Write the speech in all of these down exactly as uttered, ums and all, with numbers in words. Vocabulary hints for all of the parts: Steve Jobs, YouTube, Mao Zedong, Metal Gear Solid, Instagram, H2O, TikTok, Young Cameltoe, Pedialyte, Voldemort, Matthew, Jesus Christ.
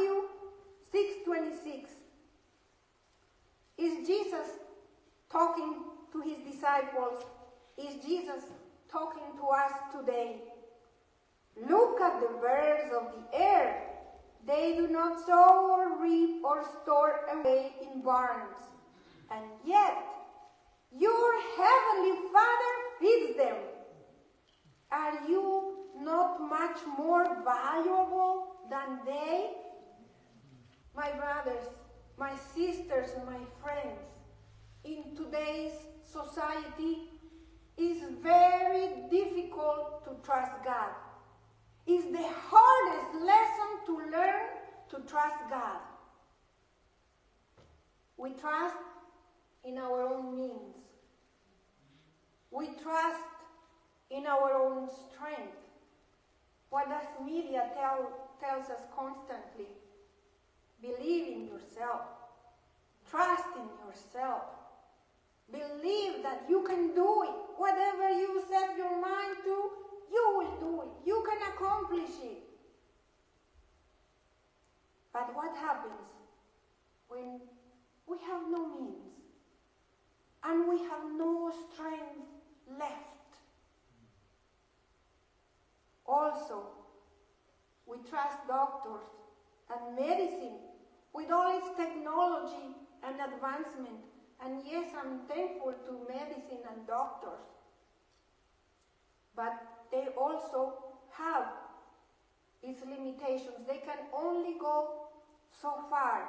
Matthew six twenty-six is Jesus talking to his disciples? Is Jesus talking to us today? Look at the birds of the air. They do not sow or reap or store away in barns, and yet your heavenly Father feeds them. Are you not much more valuable than they? My brothers, my sisters, my friends, in today's society, it's very difficult to trust God. It's the hardest lesson to learn, to trust God. We trust in our own means. We trust in our own strength. What does media tell, tells us constantly? Believe in yourself. Trust in yourself. Believe that you can do it. Whatever you set your mind to, you will do it. You can accomplish it. But what happens when we have no means and we have no strength left? Also, we trust doctors and medicine with all its technology and advancement. And yes, I'm thankful to medicine and doctors, but they also have its limitations. They can only go so far,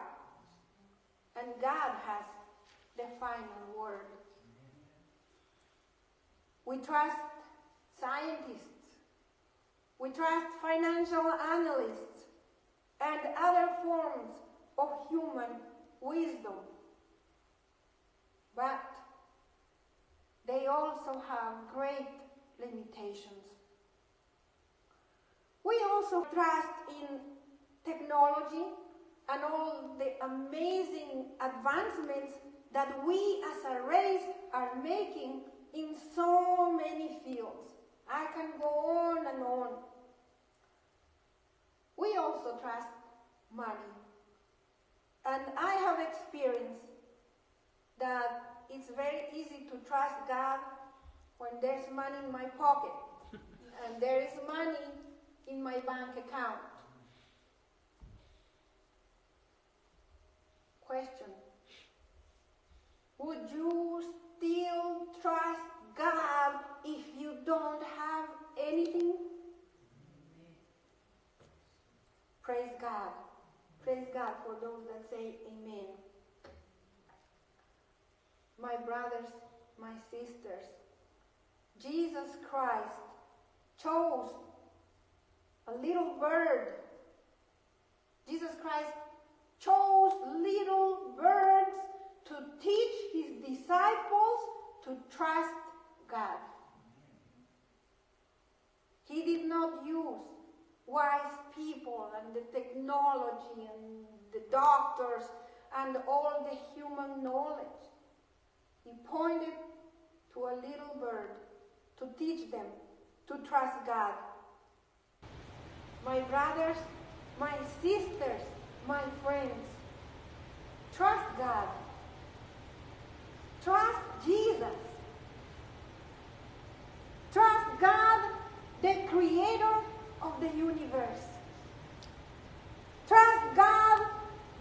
and God has the final word. We trust scientists. We trust financial analysts and other forms of human wisdom. But they also have great limitations. We also trust in technology and all the amazing advancements that we as a race are making in so many fields. I can go on and on. We also trust money, and I have experienced that it's very easy to trust God when there's money in my pocket and there is money in my bank account. Question: would you still trust God if you don't have anything? Praise God. Praise God for those that say amen. My brothers, my sisters, Jesus Christ chose a little bird. Jesus Christ chose little birds to teach his disciples to trust God. He did not use wise people and the technology and the doctors and all the human knowledge. He pointed to a little bird to teach them to trust God. My brothers, my sisters, my friends, trust God. Trust Jesus. Trust God, the creator of the universe. Trust God,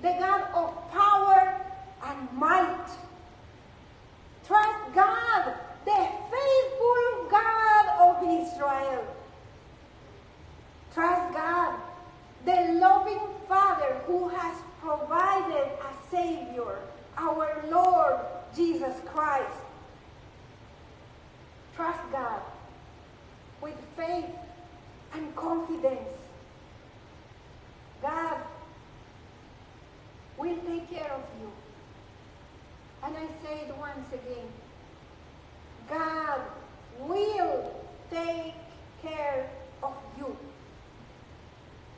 the God of power and might. Trust God, the faithful God of Israel. Trust God, the loving Father who has provided a Savior, our Lord Jesus Christ. Trust God with faith and confidence. God will take care of you. And I say it once again, God